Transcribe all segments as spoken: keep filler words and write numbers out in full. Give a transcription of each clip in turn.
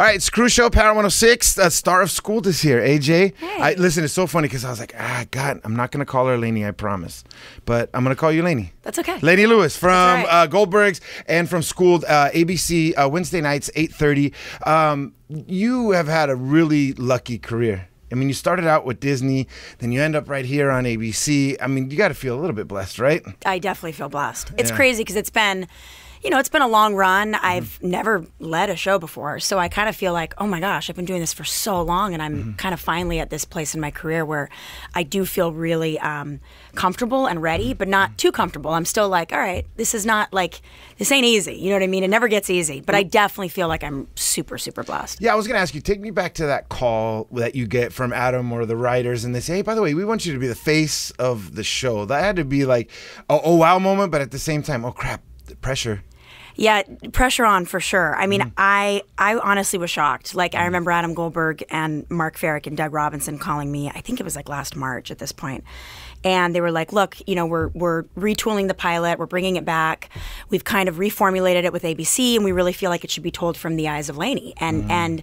All right, Screw Show, Power one oh six, uh, star of Schooled is here. A J, hey. I, listen, it's so funny because I was like, ah, God, I'm not going to call her Lainey, I promise. But I'm going to call you Lainey. That's okay. Lainey Lewis from right. uh, Goldbergs and from Schooled, uh, A B C, uh, Wednesday nights, eight thirty. Um, you have had a really lucky career. I mean, you started out with Disney, then you end up right here on A B C. I mean, you got to feel a little bit blessed, right? I definitely feel blessed. It's yeah. crazy because it's been, you know, it's been a long run. Mm-hmm. I've never led a show before, so I kind of feel like, oh my gosh, I've been doing this for so long, and I'm mm-hmm. kind of finally at this place in my career where I do feel really um, comfortable and ready, but not too comfortable. I'm still like, all right, this is not like, this ain't easy. You know what I mean? It never gets easy, but I definitely feel like I'm super, super blessed. Yeah, I was going to ask you, take me back to that call that you get from Adam or the writers, and they say, hey, by the way, we want you to be the face of the show. That had to be like a oh wow moment, but at the same time, oh crap, the pressure. Yeah, pressure on for sure. I mean, mm-hmm. I I honestly was shocked. Like, I remember Adam Goldberg and Mark Ferrick and Doug Robinson calling me, I think it was like last March at this point. And they were like, look, you know, we're, we're retooling the pilot. We're bringing it back. We've kind of reformulated it with A B C, and we really feel like it should be told from the eyes of Lainey and, mm-hmm. and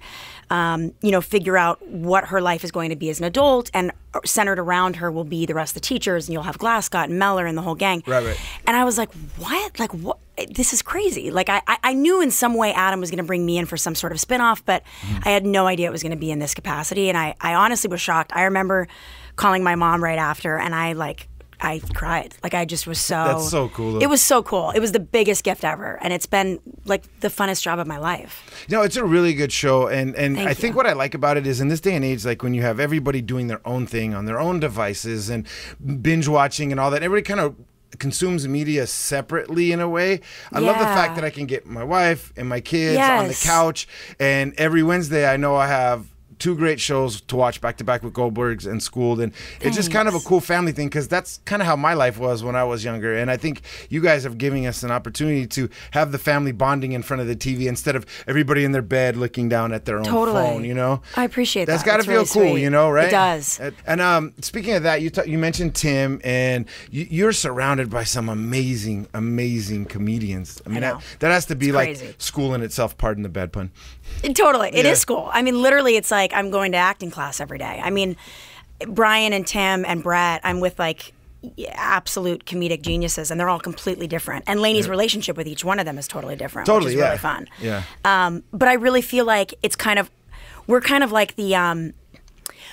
um, you know, figure out what her life is going to be as an adult, and centered around her will be the rest of the teachers, and you'll have Glasscott and Mellor and the whole gang. Right, right. And I was like, what? Like, what? This is crazy. Like, I, I knew in some way Adam was going to bring me in for some sort of spinoff, but mm. I had no idea it was going to be in this capacity. And I, I honestly was shocked. I remember calling my mom right after, and I, like, I cried. Like, I just was so... That's so cool. Though. It was so cool. It was the biggest gift ever, and it's been, like, the funnest job of my life. No, it's a really good show, and, and I think what I like about it is in this day and age, like, when you have everybody doing their own thing on their own devices and binge-watching and all that, everybody kind of consumes media separately in a way. I yeah. love the fact that I can get my wife and my kids yes. on the couch, and every Wednesday I know I have two great shows to watch back to back with Goldbergs and Schooled, and Thanks. It's just kind of a cool family thing, because that's kind of how my life was when I was younger, and I think you guys have given us an opportunity to have the family bonding in front of the T V instead of everybody in their bed looking down at their own totally. phone, you know? I appreciate that's that. Gotta that's got to feel really cool, sweet. You know, right? It does. And um, speaking of that, you you mentioned Tim, and you you're surrounded by some amazing, amazing comedians. I mean, I that, that has to be it's like crazy. School in itself, pardon the bad pun. Totally. It yeah. is school. I mean, literally, it's like I'm going to acting class every day. I mean, Brian and Tim and Brett, I'm with, like, absolute comedic geniuses, and they're all completely different. And Lainey's yeah. relationship with each one of them is totally different, totally, which is yeah. really fun. Yeah. Um, but I really feel like it's kind of, we're kind of like the... Um,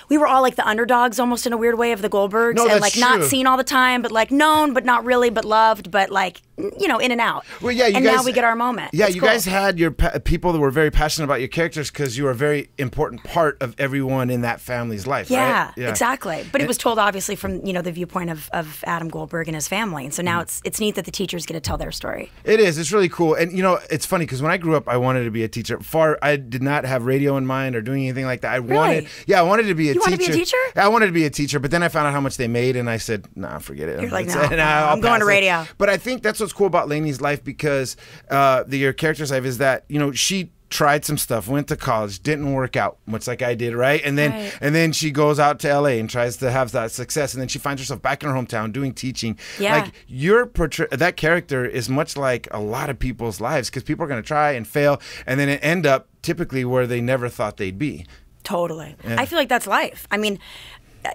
we were all like the underdogs almost in a weird way of the Goldbergs, no, and like true. Not seen all the time, but like known, but not really, but loved, but like, you know, in and out. Well, yeah, you and guys, now we get our moment. Yeah, it's you cool. guys had your pa people that were very passionate about your characters because you were a very important part of everyone in that family's life, yeah, right? Yeah, exactly. But it was told obviously from, you know, the viewpoint of, of Adam Goldberg and his family. And so now mm-hmm. it's it's neat that the teachers get to tell their story. It is. It's really cool. And, you know, it's funny because when I grew up, I wanted to be a teacher. Far, I did not have radio in mind or doing anything like that. I really? wanted, yeah, I wanted to be a You want to be a teacher? I wanted to be a teacher, but then I found out how much they made, and I said, nah, forget it. You're like, no, no, I'm going to radio. But I think that's what's cool about Lainey's life, because uh, the, your character's life is that, you know, she tried some stuff, went to college, didn't work out, much like I did, right? And then right. and then she goes out to L A and tries to have that success, and then she finds herself back in her hometown doing teaching. Yeah. Like, your portray that character is much like a lot of people's lives, because people are going to try and fail, and then end up typically where they never thought they'd be. Totally. Yeah. I feel like that's life. I mean,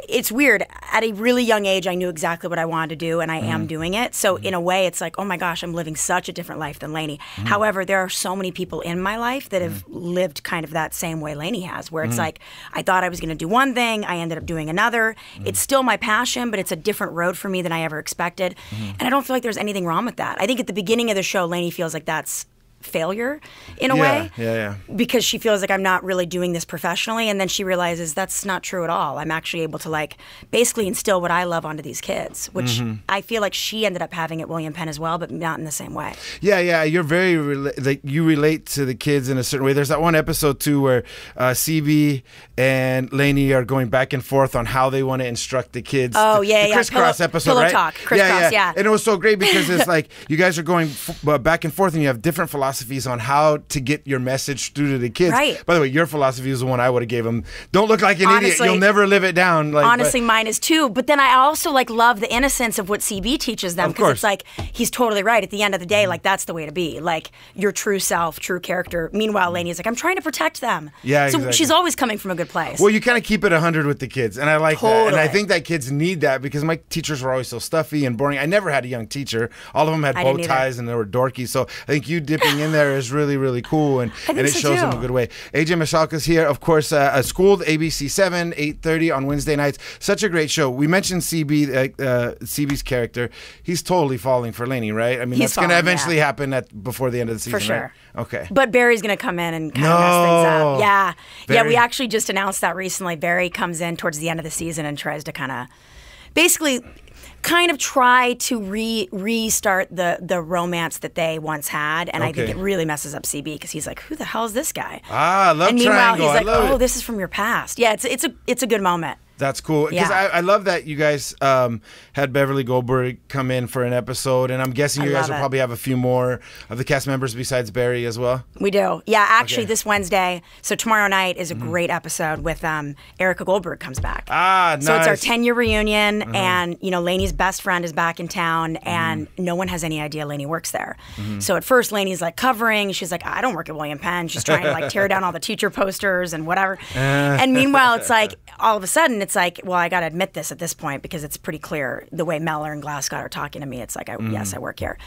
it's weird. At a really young age, I knew exactly what I wanted to do, and I mm-hmm. am doing it. So mm-hmm. in a way, it's like, oh my gosh, I'm living such a different life than Lainey. Mm-hmm. However, there are so many people in my life that have mm-hmm. lived kind of that same way Lainey has, where it's mm-hmm. like, I thought I was going to do one thing, I ended up doing another. Mm-hmm. It's still my passion, but it's a different road for me than I ever expected. Mm-hmm. And I don't feel like there's anything wrong with that. I think at the beginning of the show, Lainey feels like that's failure in a yeah, way yeah, yeah. because she feels like I'm not really doing this professionally, and then she realizes that's not true at all. I'm actually able to, like, basically instill what I love onto these kids, which mm-hmm. I feel like she ended up having at William Penn as well, but not in the same way. Yeah, yeah, you're very like you relate to the kids in a certain way. There's that one episode too where uh, C B and Lainey are going back and forth on how they want to instruct the kids. Oh the, yeah, the yeah, crisscross pillow, episode, pillow right? talk, crisscross, yeah, yeah. yeah, and it was so great because it's like you guys are going f back and forth, and you have different philosophies philosophies on how to get your message through to the kids. Right. By the way, your philosophy is the one I would have gave them. Don't look like an honestly, idiot. You'll never live it down. Like, honestly, but, mine is too. But then I also like love the innocence of what C B teaches them. Because it's like, he's totally right. At the end of the day, like that's the way to be. Like your true self, true character. Meanwhile, Lainey's like, I'm trying to protect them. Yeah, so exactly. She's always coming from a good place. Well, you kind of keep it a hundred with the kids. And I like totally. that. And I think that kids need that because my teachers were always so stuffy and boring. I never had a young teacher. All of them had bow ties and they were dorky. So I think you dipping in there is really, really cool, and, and it so shows too. them a good way. A J Michalka's here, of course, uh, uh, Schooled, A B C seven, eight thirty on Wednesday nights. Such a great show. We mentioned C B, uh, uh, C B's character. He's totally falling for Lainey, right? I mean, He's that's going to eventually yeah. happen at, before the end of the season, For sure. Right? Okay. But Barry's going to come in and kind no. of mess things up. Yeah. Barry. Yeah, we actually just announced that recently. Barry comes in towards the end of the season and tries to kind of basically... kind of try to re restart the the romance that they once had, and okay. I think it really messes up C B because he's like, "Who the hell is this guy?" Ah, I love and meanwhile, triangle. He's like, "Oh, it. this is from your past." Yeah, it's it's a it's a good moment. That's cool because yeah. I, I love that you guys um, had Beverly Goldberg come in for an episode, and I'm guessing you I guys will it. probably have a few more of the cast members besides Barry as well. We do, yeah. Actually, okay. this Wednesday, so tomorrow night is a mm-hmm. great episode with um, Erica Goldberg comes back. Ah, nice. So it's our ten year reunion, mm-hmm. and you know, Lainey's best friend is back in town, and mm-hmm. no one has any idea Lainey works there. Mm-hmm. So at first, Lainey's like covering. She's like, I don't work at William Penn. She's trying to like tear down all the teacher posters and whatever. And meanwhile, it's like all of a sudden. It's It's like, well, I got to admit this at this point because it's pretty clear the way Mellor and Glasscott are talking to me. It's like, I, mm. yes, I work here.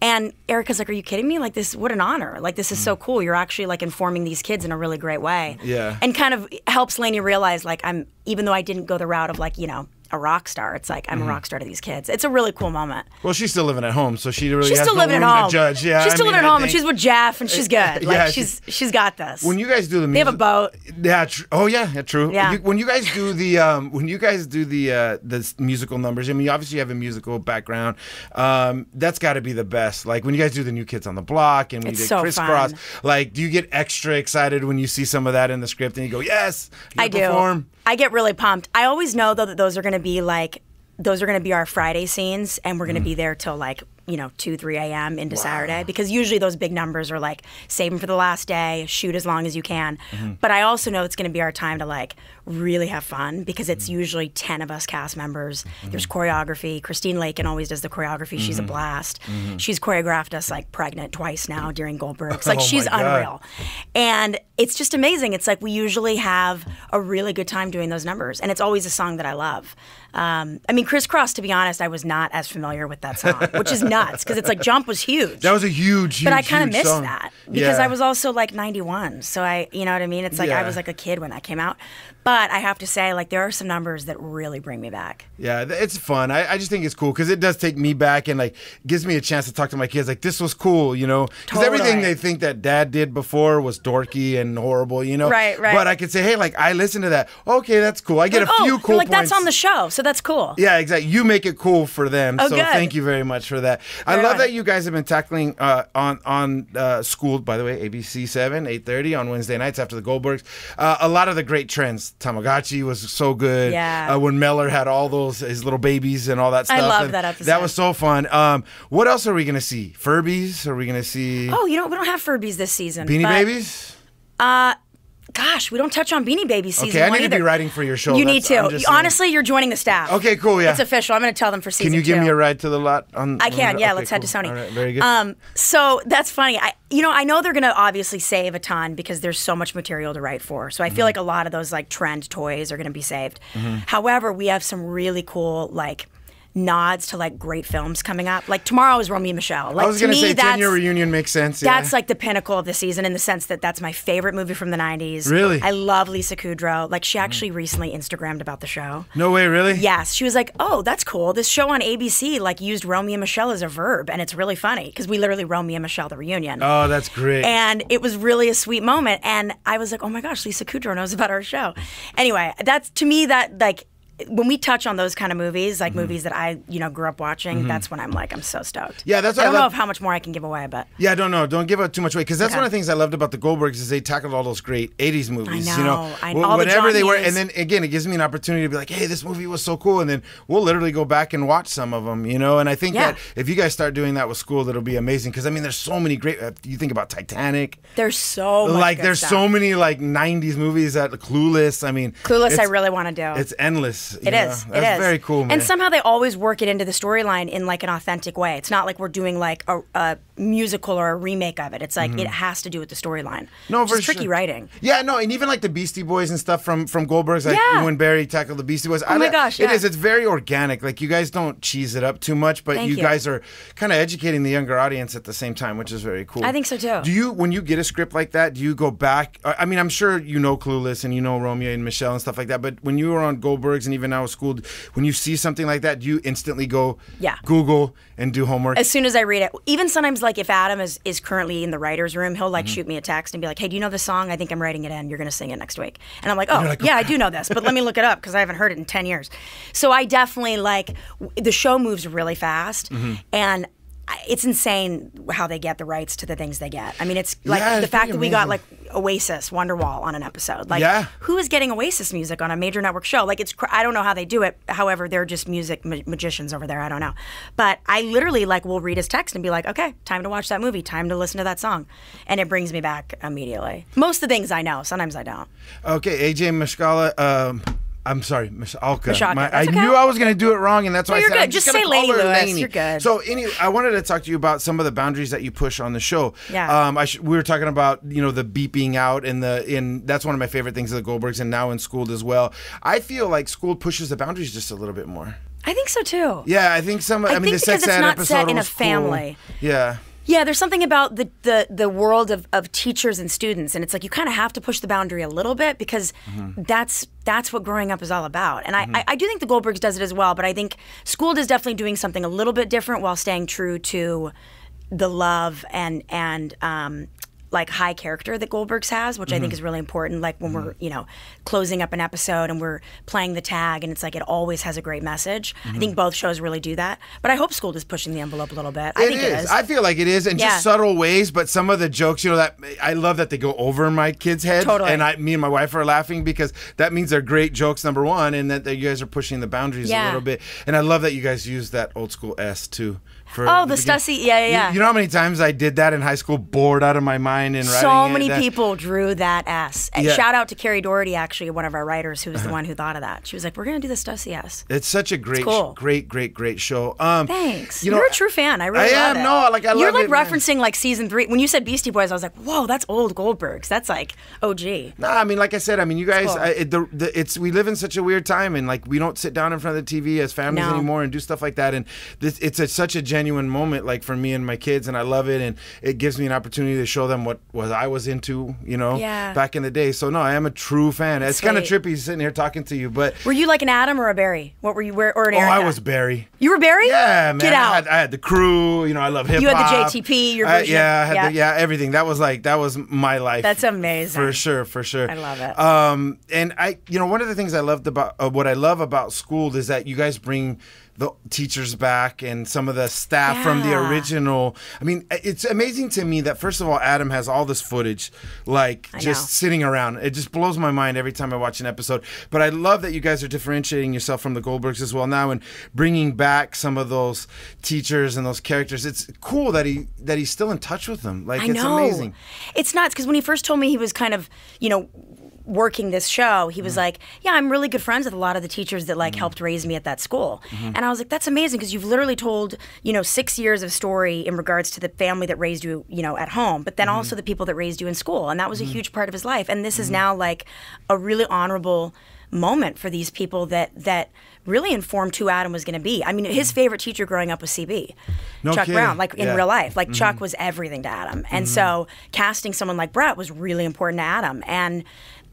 And Erica's like, are you kidding me? Like this, what an honor. Like this is mm. so cool. You're actually like informing these kids in a really great way. Yeah. And kind of helps Lainey realize like I'm, even though I didn't go the route of like, you know, a rock star. It's like, I'm mm-hmm. a rock star to these kids. It's a really cool moment. Well, she's still living at home, so she really she's has still no living room at home. to judge. Yeah, she's still I mean, living at I home, think... and she's with Jeff, and she's good. Like, yeah, she's, she's she's got this. When you guys do the music... They have a boat. Yeah, tr oh, yeah, yeah true. Yeah. You, when you guys do the um, when you guys do the uh, the musical numbers, I mean, obviously you have a musical background. Um, that's got to be the best. Like, when you guys do the New Kids on the Block, and when you did so Crisscross, like, do you get extra excited when you see some of that in the script, and you go, yes, I do. Perform. I get really pumped. I always know, though, that those are going to be like, those are going to be our Friday scenes, and we're going to mm. be there till like, you know, two, three A M into wow. Saturday, because usually those big numbers are like, save them for the last day, shoot as long as you can. Mm-hmm. But I also know it's going to be our time to like really have fun, because it's mm-hmm. usually ten of us cast members. Mm-hmm. There's choreography. Christine Lakin always does the choreography. Mm-hmm. She's a blast. Mm-hmm. She's choreographed us like pregnant twice now during Goldberg's. Like, oh, she's unreal. And it's just amazing. It's like, we usually have a really good time doing those numbers, and it's always a song that I love. Um, I mean, Crisscross, to be honest, I was not as familiar with that song, which is nuts, because it's like, Jump was huge. That was a huge, huge But I kind of missed song. that, because yeah. I was also like ninety-one, so I, you know what I mean? It's like, yeah. I was like a kid when that came out. But I have to say, like, there are some numbers that really bring me back. Yeah, it's fun. I, I just think it's cool, because it does take me back, and like, gives me a chance to talk to my kids, like, this was cool, you know? Because totally. everything they think that Dad did before was dorky and horrible, you know? Right, right. But I could say, hey, like, I listened to that. Okay, that's cool. I get like, a few oh, cool like, points. That's on the show, so that's cool. Yeah, exactly. You make it cool for them, oh, so good. thank you very much for that. Very I love on. that you guys have been tackling uh, on, on uh, Schooled, by the way, A B C seven, eight thirty on Wednesday nights after the Goldbergs. Uh, a lot of the great trends. Tamagotchi was so good. Yeah. Uh, when Mellor had all those, his little babies and all that stuff. I love that episode. That was so fun. Um, what else are we going to see? Furbies? Are we going to see... Oh, you know, we don't have Furbies this season. Beanie but, Babies? Uh... Gosh, we don't touch on Beanie Baby season okay, I one need either. to be writing for your show. You That's, need to. You, honestly, you're joining the staff. Okay, cool, yeah. It's official. I'm going to tell them for season two. Can you give two. me a ride to the lot? On, I can, on the, yeah. Okay, let's cool. head to Sony. All right, very good. Um, so that's funny. I, you know, I know they're going to obviously save a ton because there's so much material to write for. So I feel mm-hmm. like a lot of those like trend toys are going to be saved. Mm-hmm. However, we have some really cool like nods to like great films coming up. Like tomorrow is Romy and Michelle. Like, I was going to say ten year reunion makes sense. Yeah. That's like the pinnacle of the season, in the sense that that's my favorite movie from the nineties. Really? I love Lisa Kudrow. Like, she actually mm. recently Instagrammed about the show. No way, really? Yes. She was like, oh, that's cool. This show on A B C like used Romy and Michelle as a verb, and it's really funny because we literally Romy and Michelle the reunion. Oh, that's great. And it was really a sweet moment. And I was like, oh my gosh, Lisa Kudrow knows about our show. Anyway, that's to me that like when we touch on those kind of movies, like mm-hmm. movies that I, you know, grew up watching, mm-hmm. that's when I'm like, I'm so stoked. Yeah, that's. What I don't I know if how much more I can give away, but yeah, I don't know. Don't give out too much away because that's okay. one of the things I loved about the Goldbergs is they tackled all those great eighties movies. I know. You know, I, all whatever the they were, and then again, it gives me an opportunity to be like, hey, this movie was so cool, and then we'll literally go back and watch some of them. You know, and I think yeah. that if you guys start doing that with School, that'll be amazing because I mean, there's so many great. Uh, you think about Titanic. There's so much like good there's stuff. so many like nineties movies that Clueless. I mean, Clueless. I really want to do. It's endless. It know? is. That's it is. very cool, man. And somehow they always work it into the storyline in like an authentic way. It's not like we're doing like a, a musical or a remake of it. It's like mm-hmm. it has to do with the storyline. No, for It's tricky sure. writing. Yeah, no, and even like the Beastie Boys and stuff from from Goldberg's. Like yeah. when Barry tackled the Beastie Boys. Oh I, my gosh, yeah. It is. It's very organic. Like you guys don't cheese it up too much, but you, you guys are kind of educating the younger audience at the same time, which is very cool. I think so too. Do you, when you get a script like that, do you go back? I mean, I'm sure you know Clueless and you know Romeo and Michelle and stuff like that, but when you were on Goldberg's and even now with School, when you see something like that, do you instantly go yeah. Google and do homework? As soon as I read it. Even sometimes, like if Adam is, is currently in the writer's room, he'll like mm-hmm. shoot me a text and be like, hey, do you know this song? I think I'm writing it in. You're going to sing it next week. And I'm like, oh, like, yeah, I do know this, but let me look it up because I haven't heard it in ten years. So I definitely like, the show moves really fast mm-hmm. and it's insane how they get the rights to the things they get. I mean, it's like yeah, the it's fact that we amazing. got like Oasis, Wonderwall on an episode. Like, yeah. who is getting Oasis music on a major network show? Like, it's cr I don't know how they do it. However, they're just music ma magicians over there. I don't know. But I literally like will read his text and be like, okay, time to watch that movie, time to listen to that song, and it brings me back immediately. Most of the things I know. Sometimes I don't. Okay, A J Michalka. Um... I'm sorry, Michalka. Michalka. My, I okay. knew I was going to do it wrong, and that's why no, I said good. I'm just, just say Lainey Lewis. Lainey. You're good. So, any, I wanted to talk to you about some of the boundaries that you push on the show. Yeah. Um, I sh we were talking about you know the beeping out and the in. That's one of my favorite things of the Goldbergs, and now in Schooled as well. I feel like Schooled pushes the boundaries just a little bit more. I think so too. Yeah, I think some. I, I mean, think the sex ed episode was cool. It's not set in a family. Cool. Yeah. Yeah, there's something about the, the, the world of, of teachers and students, and it's like you kind of have to push the boundary a little bit because mm-hmm. that's that's what growing up is all about. And mm-hmm. I, I do think the Goldbergs does it as well, but I think Schooled is definitely doing something a little bit different while staying true to the love and and um, like high character that Goldbergs has, which mm-hmm. I think is really important. Like when mm-hmm. we're you know closing up an episode and we're playing the tag, and it's like it always has a great message. Mm-hmm. I think both shows really do that. But I hope Schooled is pushing the envelope a little bit. It I think is. it is. I feel like it is in yeah. just subtle ways. But some of the jokes, you know, that I love that they go over my kids' heads. Totally. And I, me and my wife are laughing because that means they're great jokes, number one, and that, that you guys are pushing the boundaries yeah. a little bit. And I love that you guys use that old school S too. For oh, the, the Stussy, yeah, yeah, yeah. You, you know how many times I did that in high school, bored out of my mind and writing So many it, people drew that S. And yeah. shout out to Carrie Doherty, actually, one of our writers, who was uh-huh. the one who thought of that. She was like, we're going to do the Stussy S. It's such a great, cool. great, great, great show. Um, Thanks. You know, You're a true fan. I really I love am, it. No, like, I You're love like it, referencing man. like season three. When you said Beastie Boys, I was like, whoa, that's old Goldbergs. That's like O G. No, I mean, like I said, I mean, you guys, it's cool. I, it, the, the, it's we live in such a weird time, and like we don't sit down in front of the T V as families no. anymore and do stuff like that. And this, it's a, such a genuine Genuine moment, like for me and my kids, and I love it, and it gives me an opportunity to show them what was I was into, you know, yeah. back in the day. So no, I am a true fan. That's it's kind of trippy sitting here talking to you, but were you like an Adam or a Barry? What were you? Where or an? Oh, Erica? I was Barry. You were Barry? Yeah, man. Get out. I had, I had the crew. You know, I love hip hop. You had the J T P. Your version. I, yeah, I had yeah. The, yeah, everything. That was like that was my life. That's amazing. For sure, for sure. I love it. Um, and I, you know, one of the things I loved about uh, what I love about Schooled is that you guys bring the teachers back and some of the staff yeah. from the original. I mean, it's amazing to me that, first of all, Adam has all this footage, like I just know. sitting around. It just blows my mind every time I watch an episode. But I love that you guys are differentiating yourself from the Goldbergs as well now and bringing back some of those teachers and those characters. It's cool that he that he's still in touch with them. Like, I it's know. amazing. It's nuts because when he first told me he was kind of, you know, working this show, he was mm-hmm. like, yeah, I'm really good friends with a lot of the teachers that like mm-hmm. helped raise me at that school. Mm-hmm. And I was like, that's amazing because you've literally told, you know, six years of story in regards to the family that raised you, you know, at home, but then mm-hmm. also the people that raised you in school. And that was mm-hmm. a huge part of his life. And this mm-hmm. is now like a really honorable moment for these people that that really informed who Adam was going to be. I mean, his favorite teacher growing up was C B, no Chuck kidding. Brown, like in yeah. real life. Like mm-hmm. Chuck was everything to Adam. And mm-hmm. so casting someone like Brett was really important to Adam. And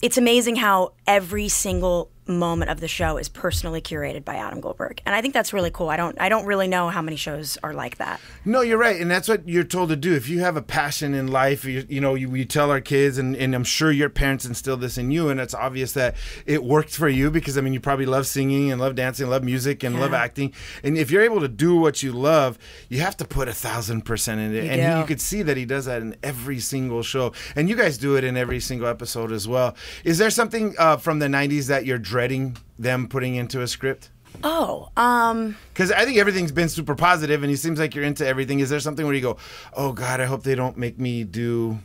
it's amazing how every single moment of the show is personally curated by Adam Goldberg, and I think that's really cool. I don't, I don't really know how many shows are like that. No, you're right, and that's what you're told to do. If you have a passion in life, you, you know, you, you tell our kids, and, and I'm sure your parents instilled this in you, and it's obvious that it worked for you because I mean, you probably love singing and love dancing, love music, and yeah. love acting. And if you're able to do what you love, you have to put a thousand percent in it, you and he, you could see that he does that in every single show, and you guys do it in every single episode as well. Is there something uh, from the nineties that you're dreading them putting into a script? Oh, um... because I think everything's been super positive, and it seems like you're into everything. Is there something where you go, oh, God, I hope they don't make me do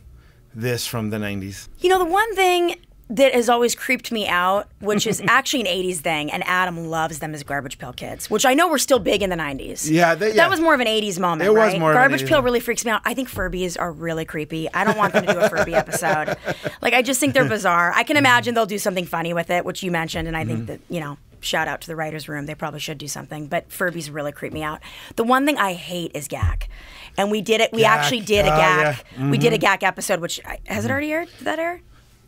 this from the nineties? You know, the one thing that has always creeped me out, which is actually an eighties thing, and Adam loves them, as Garbage Pail Kids, which I know were still big in the nineties. Yeah, they, yeah. That was more of an eighties moment, it right? was more Garbage of an Pail really freaks me out. I think Furbies are really creepy. I don't want them to do a Furby episode. Like, I just think they're bizarre. I can imagine they'll do something funny with it, which you mentioned, and I think mm-hmm. that, you know, shout out to the writer's room. They probably should do something, but Furbies really creep me out. The one thing I hate is Gak. And we did it. We Gak. actually did a Gak. Uh, yeah. mm-hmm. We did a Gak episode, which, I, has it already aired? Did that air?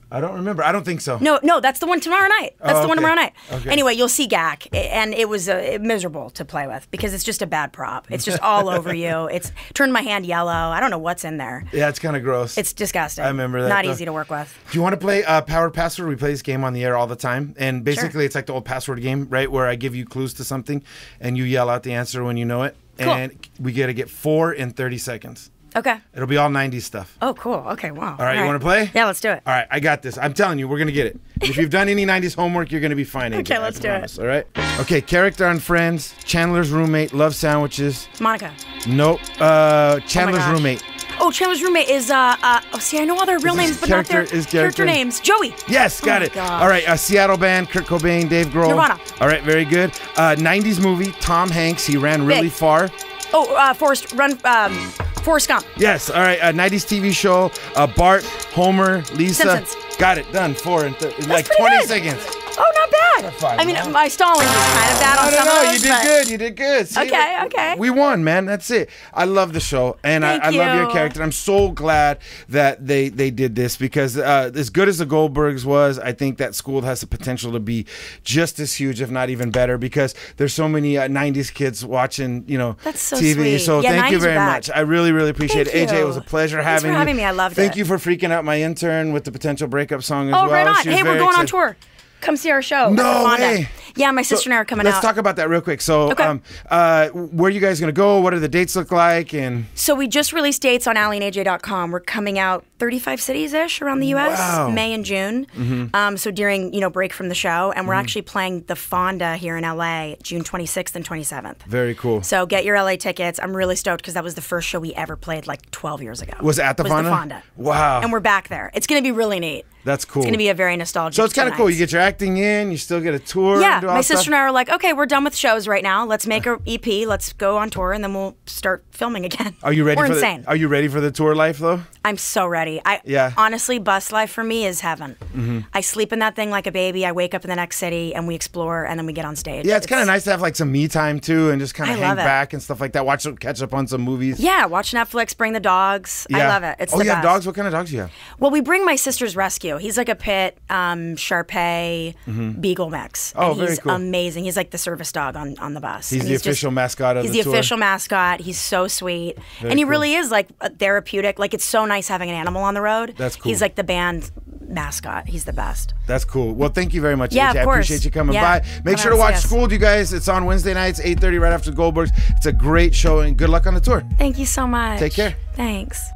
I don't remember. I don't think so. No, no, that's the one tomorrow night. That's oh, okay. the one tomorrow night. Okay. Anyway, you'll see Gak, and it was uh, miserable to play with because it's just a bad prop. It's just all over you. It's turned my hand yellow. I don't know what's in there. Yeah, it's kind of gross. It's disgusting. I remember that. Not though. easy to work with. Do you want to play uh, Power Password? We play this game on the air all the time, and basically sure. it's like the old password game, right, where I give you clues to something, and you yell out the answer when you know it, cool. and we got to get four in thirty seconds. Okay. It'll be all nineties stuff. Oh, cool. Okay, wow. All right, all right. You want to play? Yeah, let's do it. All right, I got this. I'm telling you, we're going to get it. If you've done any nineties homework, you're going to be fine. Okay, again, let's do promise. it. All right? Okay, character on Friends, Chandler's roommate, love sandwiches. Monica. Nope. Uh, Chandler's oh roommate. Oh, Chandler's roommate is, uh, uh, oh, see, I know all their real names, but not their is character names. Joey. Yes, got oh it. Gosh. All right, uh, Seattle band, Kurt Cobain, Dave Grohl. Nirvana. All right, very good. Uh, nineties movie, Tom Hanks, he ran really Big. far. Oh, uh, Forrest, run, um... Forrest Gump. Yes. All right. Uh, nineties T V show. Uh, Bart, Homer, Lisa. Simpsons. Got it done. Four in That's like twenty good. seconds. Oh, not bad. Five, I mean, man. my stalling was kind of bad on some of those. No, no, no. You did good. You did good. See, okay. Okay. We won, man. That's it. I love the show, and I, I love your character. I'm so glad that they they did this because uh, as good as the Goldbergs was, I think that Schooled has the potential to be just as huge, if not even better, because there's so many uh, nineties kids watching, you know, That's so T V. Sweet. So yeah, thank you very much. I really. really appreciate Thank it. You. A J, it was a pleasure having Thanks for you. having me. I loved Thank it. Thank you for freaking out my intern with the potential breakup song as oh, well. Oh, right on. Hey, we're going excited. on tour. Come see our show. No way. Yeah, my sister so, and I are coming let's out. Let's talk about that real quick. So okay. um, uh, where are you guys going to go? What do the dates look like? And So we just released dates on Ally and A J dot com. We're coming out thirty-five cities-ish around the U S Wow. May and June. Mm-hmm. um, so during, you know, break from the show. And we're mm-hmm. actually playing the Fonda here in L A June twenty-sixth and twenty-seventh. Very cool. So get your L A tickets. I'm really stoked because that was the first show we ever played like twelve years ago. Was it at the was Fonda? The Fonda. Wow. And we're back there. It's going to be really neat. That's cool. It's going to be a very nostalgic So it's kind of cool. You get your acting in. You still get a tour. Yeah. My sister stuff. and I are like, okay, we're done with shows right now. Let's make an E P. Let's go on tour, and then we'll start filming again. Are you ready? We're for insane. The, are you ready for the tour life, though? I'm so ready. I yeah. honestly, bus life for me is heaven. Mm-hmm. I sleep in that thing like a baby. I wake up in the next city, and we explore, and then we get on stage. Yeah, it's, it's kind of nice to have like some me time too, and just kind of hang back and stuff like that. Watch, catch up on some movies. Yeah, watch Netflix. Bring the dogs. Yeah. I love it. It's oh, the you best. have dogs. What kind of dogs do you have? Well, we bring my sister's rescue. He's like a pit, um, Shar Pei, mm-hmm. Beagle Mix. Oh, and He's cool. amazing. He's like the service dog on, on the bus. He's and the he's official just, mascot of the tour. He's the official mascot. He's so sweet. Very and he cool. really is like a therapeutic. Like, it's so nice having an animal on the road. That's cool. He's like the band mascot. He's the best. That's cool. Well, thank you very much, yeah, A J. Of course. I appreciate you coming yeah. by. Make Come sure to watch Schooled, you guys. It's on Wednesday nights, eight thirty, right after the Goldbergs. It's a great show, and good luck on the tour. Thank you so much. Take care. Thanks.